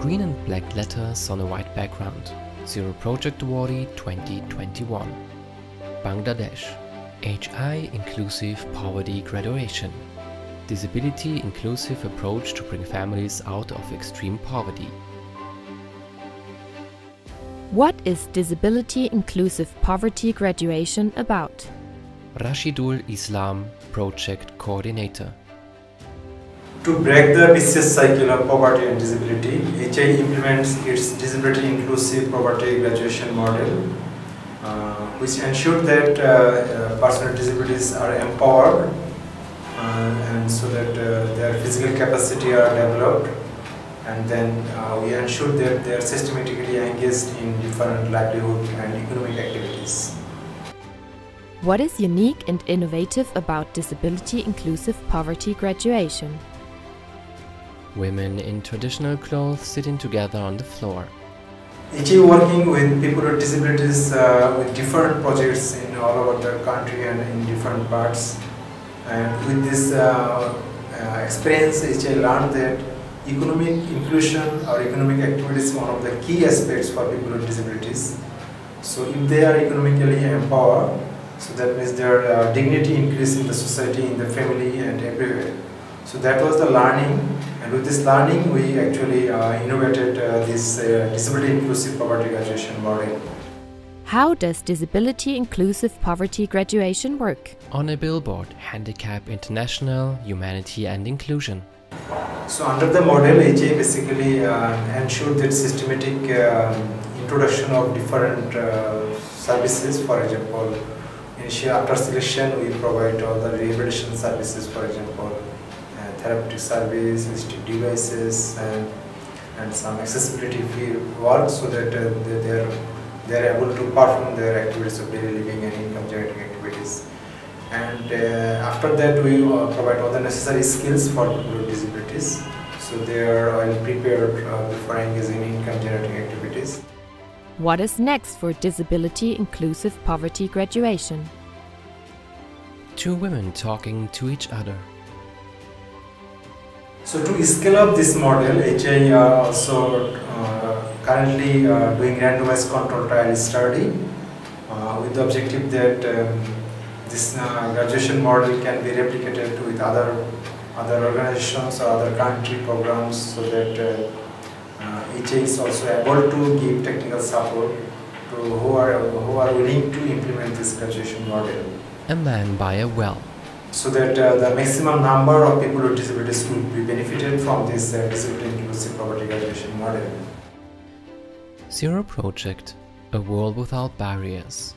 Green and black letters on a white background. Zero Project awardee 2021. Bangladesh. HI Inclusive Poverty Graduation. Disability inclusive approach to bring families out of extreme poverty. What is disability inclusive poverty graduation about? Rashidul Islam, project coordinator. To break the vicious cycle of poverty and disability, HI implements its disability inclusive poverty graduation model, which ensures that persons with disabilities are empowered and so that their physical capacity are developed, and then we ensure that they are systematically engaged in different livelihood and economic activities. What is unique and innovative about disability inclusive poverty graduation? Women in traditional clothes sitting together on the floor. HI working with people with disabilities with different projects in all over the country and in different parts. And with this experience, HI learned that economic inclusion or economic activity is one of the key aspects for people with disabilities. So if they are economically empowered, so that means their dignity increases in the society, in the family and everywhere. So that was the learning, and with this learning we actually innovated this disability inclusive poverty graduation model. How does disability inclusive poverty graduation work? On a billboard, Handicap International, Humanity and Inclusion. So under the model, AJA basically ensured that systematic introduction of different services. For example, after selection we provide all the rehabilitation services, for example, therapeutic services, devices, and some accessibility work, so that they are able to perform their activities of daily living and income generating activities. And after that we provide all the necessary skills for people with disabilities, so they are well prepared before engaging in income generating activities. What is next for disability inclusive poverty graduation? Two women talking to each other. So to scale up this model, HI are also currently doing randomized control trial study with the objective that this graduation model can be replicated with other organizations or other country programs, so that HI is also able to give technical support to who are willing to implement this graduation model. A man by a well. So that the maximum number of people with disabilities will be benefited from this disability inclusive poverty graduation model. Zero Project, a world without barriers.